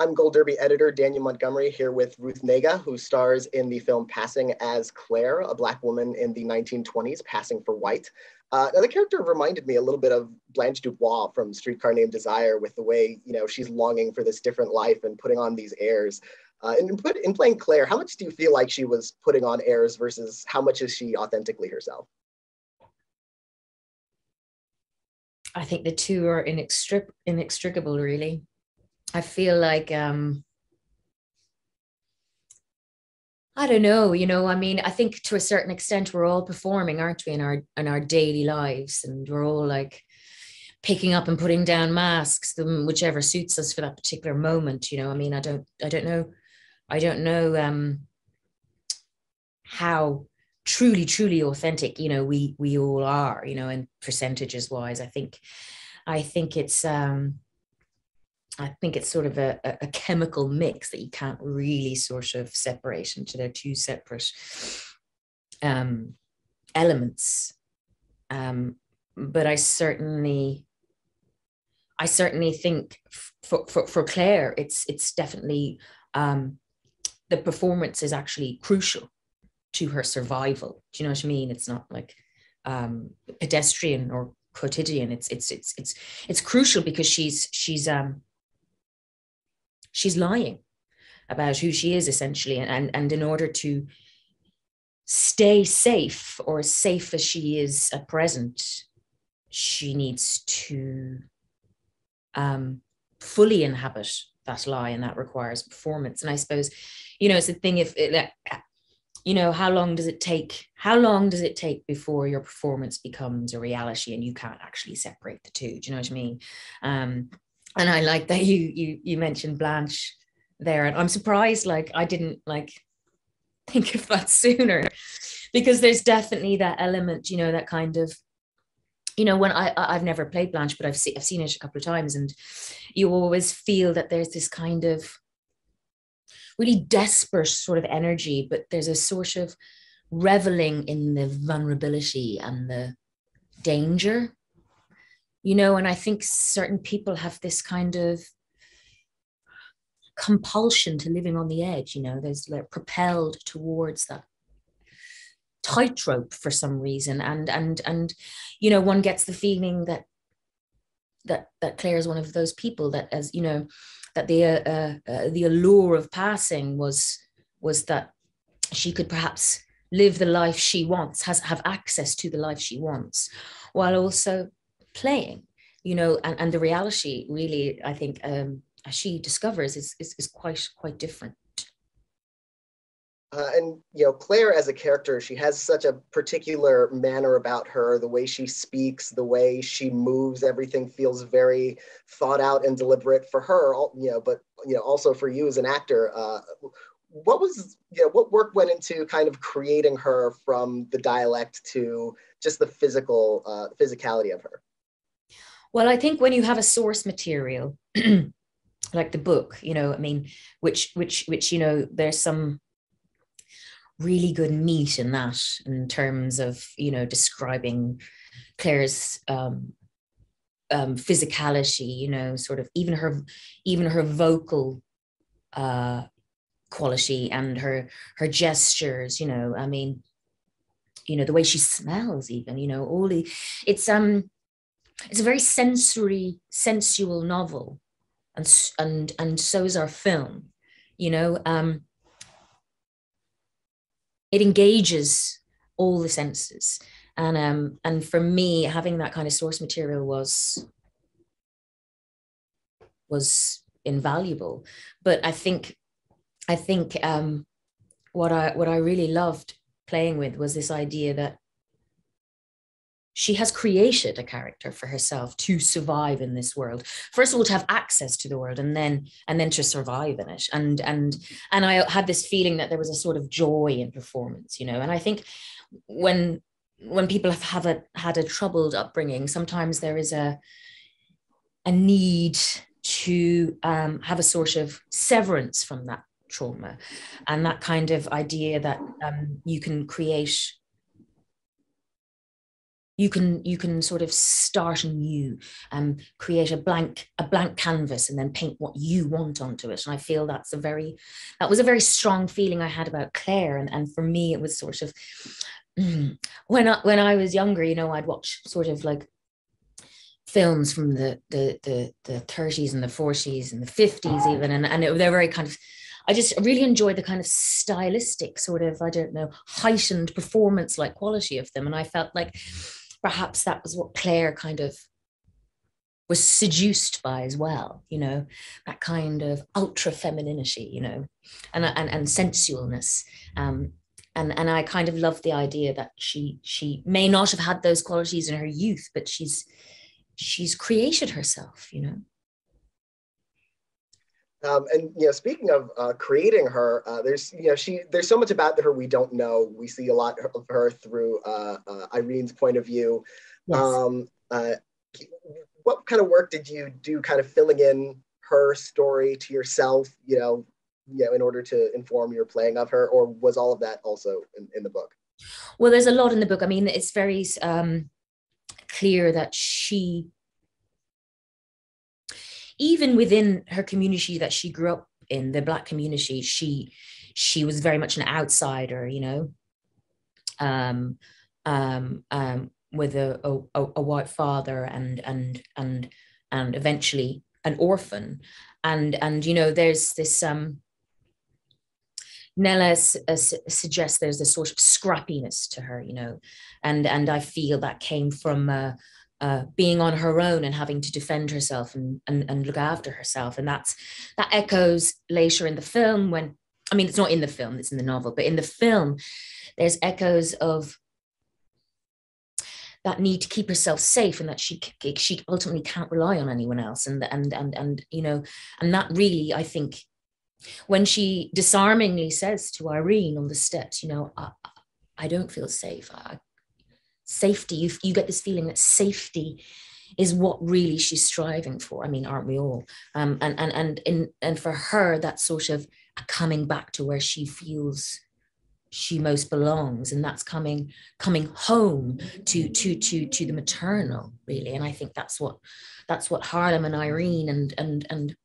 I'm Gold Derby editor Daniel Montgomery here with Ruth Negga, who stars in the film Passing as Claire, a Black woman in the 1920s, passing for white. Now, the character reminded me a little bit of Blanche DuBois from Streetcar Named Desire, with the way, you know, she's longing for this different life and putting on these airs. In playing Claire, how much do you feel like she was putting on airs versus how much is she authentically herself? I think the two are inextricable, really. I feel like, I don't know, you know, I mean, I think to a certain extent, we're all performing, aren't we, in our daily lives, and we're all like picking up and putting down masks, whichever suits us for that particular moment, you know. I mean, I don't know how truly authentic, you know, we all are, you know, and percentages wise, I think it's sort of a chemical mix that you can't really sort of separate into their two separate elements. But I certainly think for Claire, it's definitely the performance is actually crucial to her survival. Do you know what I mean? It's not like pedestrian or quotidian. It's crucial because she's lying about who she is, essentially. And in order to stay safe, or as safe as she is at present, she needs to fully inhabit that lie, and that requires performance. And I suppose, you know, it's the thing, you know, how long does it take before your performance becomes a reality and you can't actually separate the two? Do you know what I mean? And I like that you mentioned Blanche there, and I'm surprised, like, I didn't like think of that sooner, because there's definitely that element, you know, that kind of, you know, when I've never played Blanche, but I've seen it a couple of times, and you always feel that there's this kind of really desperate sort of energy, but there's a sort of reveling in the vulnerability and the danger. You know, and I think certain people have this kind of compulsion to living on the edge, you know, they're propelled towards that tightrope for some reason. And you know, one gets the feeling that Claire is one of those people that, as you know, that the allure of Passing was that she could perhaps live the life she wants, have access to the life she wants, while also playing, you know, and the reality really, I think, as she discovers, is quite different. And, you know, Claire as a character, she has such a particular manner about her, the way she speaks, the way she moves, everything feels very thought out and deliberate for her, you know, but, you know, also for you as an actor, what work went into kind of creating her from the dialect to just the physical physicality of her? Well, I think when you have a source material, like the book, you know, I mean, which, you know, there's some really good meat in that, in terms of, you know, describing Claire's physicality, you know, sort of even her vocal quality and her gestures, you know, I mean, you know, the way she smells, even, you know, it's a very sensual novel, and so is our film, you know. It engages all the senses, and for me, having that kind of source material was invaluable. But I think what I really loved playing with was this idea that she has created a character for herself to survive in this world. First of all, to have access to the world, and then to survive in it. And I had this feeling that there was a sort of joy in performance, you know. And I think when people have had a troubled upbringing, sometimes there is a need to have a sort of severance from that trauma, and that kind of idea that you can create You can sort of start anew, create a blank canvas, and then paint what you want onto it. And I feel that was a very strong feeling I had about Claire. And for me, it was sort of when I was younger, you know, I'd watch sort of like films from the 30s and the 40s and the 50s even, and they're very kind of. I just really enjoyed the kind of stylistic sort of, I don't know, heightened performance-like quality of them. And I felt like perhaps that was what Claire kind of was seduced by as well, you know, that kind of ultra femininity, you know, and sensualness. And I kind of loved the idea that she may not have had those qualities in her youth, but she's created herself, you know. And you know, speaking of creating her, there's so much about her we don't know. We see a lot of her through Irene's point of view. Yes. What kind of work did you do, kind of filling in her story to yourself? You know, in order to inform your playing of her, or was all of that also in the book? Well, there's a lot in the book. I mean, it's very clear that she. Even within her community that she grew up in, the Black community, she was very much an outsider, you know, with a white father and eventually an orphan, and you know, there's this Nella suggests there's this sort of scrappiness to her, you know, and I feel that came from. Being on her own and having to defend herself and look after herself. And that echoes later in the film when, I mean, it's not in the film, it's in the novel, but in the film, there's echoes of that need to keep herself safe and that she ultimately can't rely on anyone else. And you know, and that really, I think, when she disarmingly says to Irene on the steps, you know, I don't feel safe. Safety, you get this feeling that safety is what really she's striving for. I mean, aren't we all? And for her, that's sort of coming back to where she feels she most belongs, and that's coming home to the maternal, really. And I think that's what Harlem and Irene and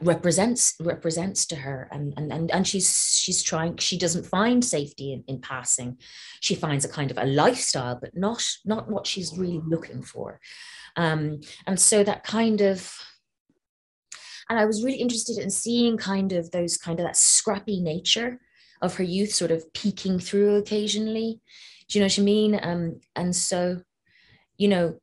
represents to her, and she's trying. She doesn't find safety in passing. She finds a kind of a lifestyle, but not what she's really looking for. And so that kind of, and I was really interested in seeing kind of those kind of that scrappy nature of her youth sort of peeking through occasionally. Do you know what I mean? And so, you know.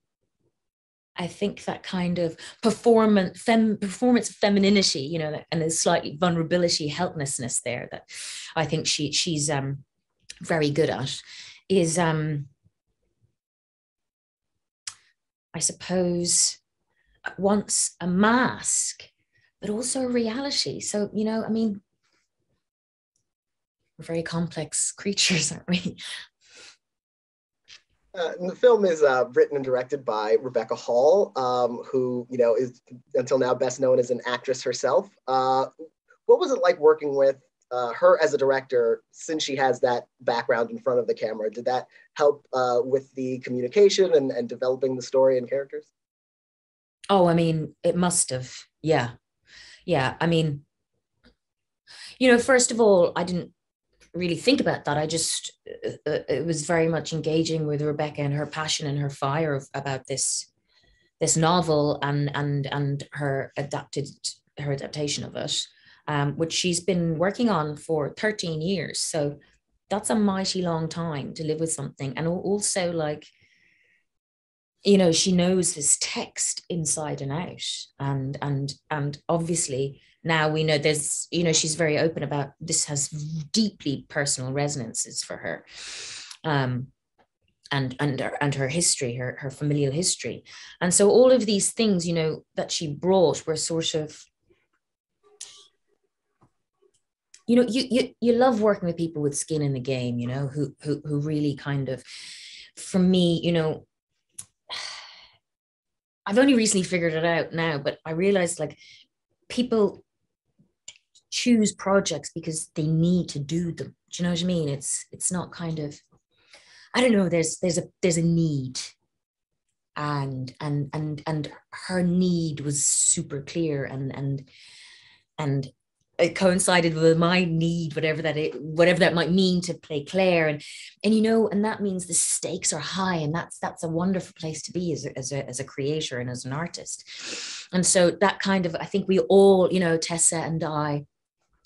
I think that kind of performance femininity, you know, and there's slightly vulnerability, helplessness there that I think she's very good at is, I suppose, at once a mask, but also a reality. So, you know, I mean, we're very complex creatures, aren't we? And the film is written and directed by Rebecca Hall, who, you know, is until now best known as an actress herself. What was it like working with her as a director, since she has that background in front of the camera? Did that help with the communication and developing the story and characters? Oh, I mean, it must have. Yeah. Yeah. I mean, you know, first of all, I didn't really think about that. I just, it was very much engaging with Rebecca and her passion and her fire about this novel and her adaptation of it, which she's been working on for 13 years. So that's a mighty long time to live with something. And also, like, you know, she knows this text inside and out, and obviously now we know there's, you know, she's very open about this has deeply personal resonances for her, and her history, her familial history, and so all of these things, you know, that she brought were sort of, you know, you love working with people with skin in the game, you know, who really kind of, for me, you know. I've only recently figured it out now, but I realized, like, people choose projects because they need to do them. Do you know what I mean? It's not kind of, I don't know, there's a need. And her need was super clear, and it coincided with my need, whatever that might mean, to play Claire, and you know, and that means the stakes are high, and that's a wonderful place to be as a creator and as an artist. And so that kind of, I think we all, you know, Tessa and I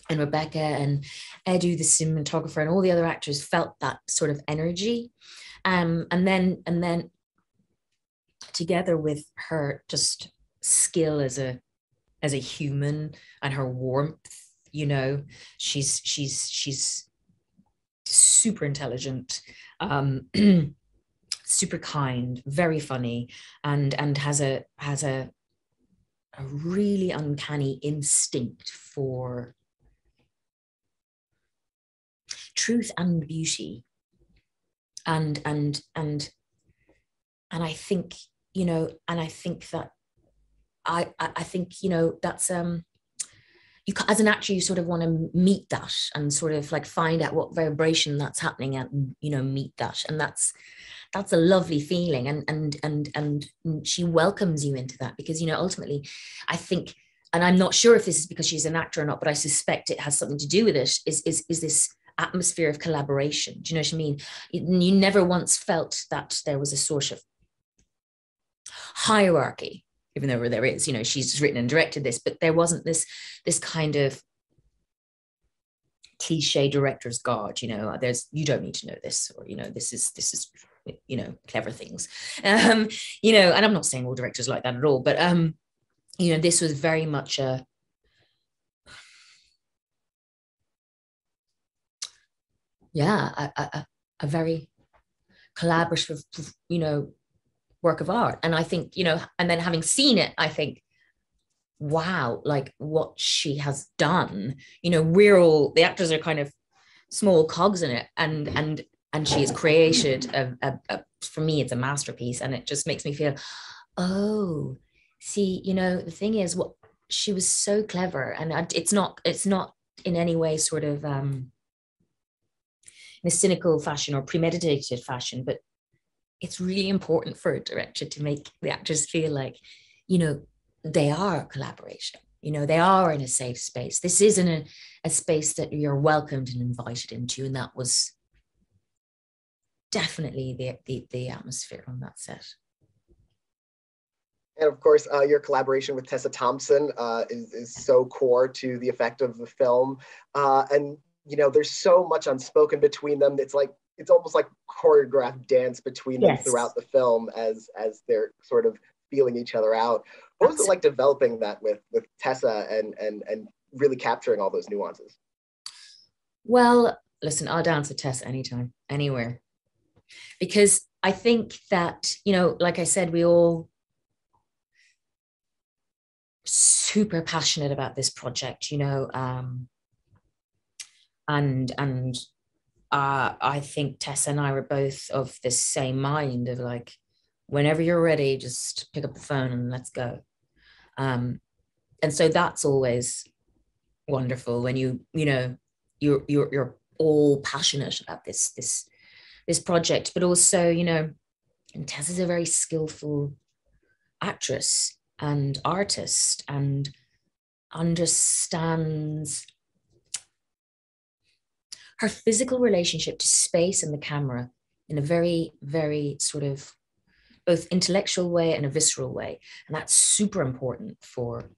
and Rebecca and Edu, the cinematographer, and all the other actors felt that sort of energy, and then together with her just skill as a human and her warmth, you know, she's super intelligent, super kind, very funny, and has a really uncanny instinct for truth and beauty, and I think, you know, and I think that I think, you know, that's you as an actor, you sort of want to meet that and sort of like find out what vibration that's happening at, and, you know, meet that, and that's a lovely feeling, and she welcomes you into that, because, you know, ultimately I think, and I'm not sure if this is because she's an actor or not, but I suspect it has something to do with it, is this atmosphere of collaboration. Do you know what I mean? You never once felt that there was a sort of hierarchy, even though there is, you know, she's written and directed this, but there wasn't this kind of cliche director's guard, you know, there's, you don't need to know this, or, you know, this is, you know, clever things, you know, and I'm not saying all directors like that at all, but, you know, this was very much a very collaborative, you know, work of art. And I think, you know, and then having seen it, I think, wow, like what she has done, you know, we're all, the actors are kind of small cogs in it, and she has created a for me, it's a masterpiece, and it just makes me feel, oh, see, you know, the thing is, what she was so clever, and it's not in any way sort of in a cynical fashion or premeditated fashion, but it's really important for a director to make the actors feel like, you know, they are a collaboration, you know, they are in a safe space. This isn't a space that you're welcomed and invited into. And that was definitely the atmosphere on that set. And of course, your collaboration with Tessa Thompson is so core to the effect of the film. And, you know, there's so much unspoken between them. It's like, it's almost like choreographed dance between them. Yes. Throughout the film as they're sort of feeling each other out. What was it like developing that with Tessa and really capturing all those nuances? Well, listen, I'll dance with Tessa anytime, anywhere. Because I think that, you know, like I said, we all super passionate about this project, you know, and I think Tessa and I were both of the same mind of like, whenever you're ready, just pick up the phone and let's go. And so that's always wonderful when you're all passionate about this project, but also, you know, and Tessa's a very skillful actress and artist and understands her physical relationship to space and the camera in a very, very sort of both intellectual way and a visceral way. And that's super important for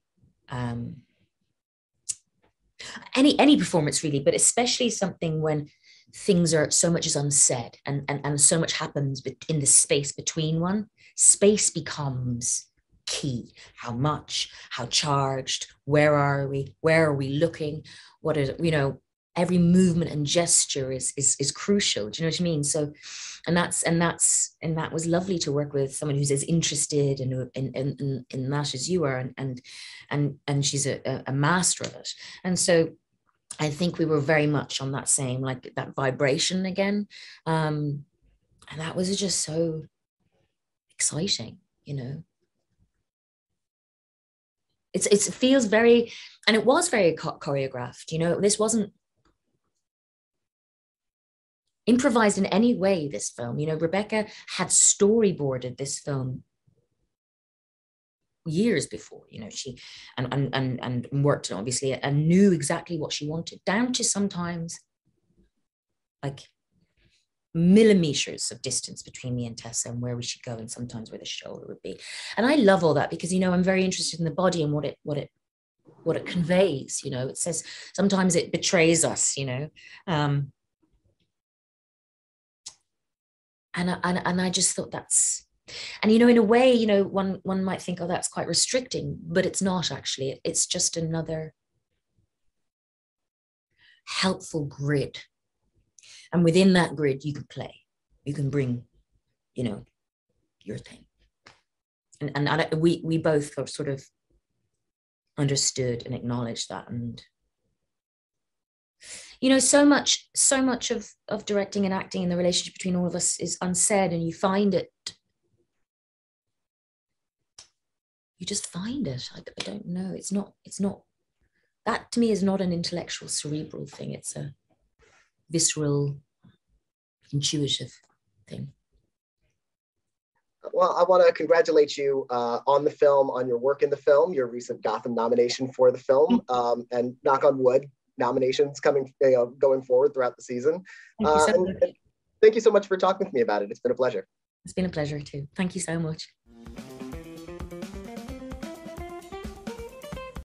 any performance really, but especially something when things are, so much is unsaid and so much happens in the space between one. Space becomes key. How much, how charged, where are we looking? What is, you know, every movement and gesture is crucial. Do you know what I mean? So, and that was lovely to work with someone who's as interested in that as you are, and she's a master of it. And so, I think we were very much on that same, like that vibration again, and that was just so exciting, you know. It feels very, and it was very choreographed. You know, this wasn't improvised in any way, this film. You know, Rebecca had storyboarded this film years before. You know, she and worked, and obviously, and knew exactly what she wanted, down to sometimes like millimeters of distance between me and Tessa and where we should go, and sometimes where the shoulder would be. And I love all that, because, you know, I'm very interested in the body and what it conveys. You know, it says sometimes it betrays us, you know. And I just thought that's, and, you know, in a way, you know, one might think, oh, that's quite restricting, but it's not actually. It's just another helpful grid. And within that grid, you can play, you can bring, you know, your thing. And we both have sort of understood and acknowledged that. And, you know, so much of directing and acting and the relationship between all of us is unsaid, and you just find it. I don't know. It's not, that to me is not an intellectual, cerebral thing. It's a visceral, intuitive thing. Well, I want to congratulate you on the film, on your work in the film, your recent Gotham nomination for the film, and knock on wood, nominations coming, you know, going forward throughout the season. Thank you so much for talking with me about it. It's been a pleasure. It's been a pleasure too. Thank you so much.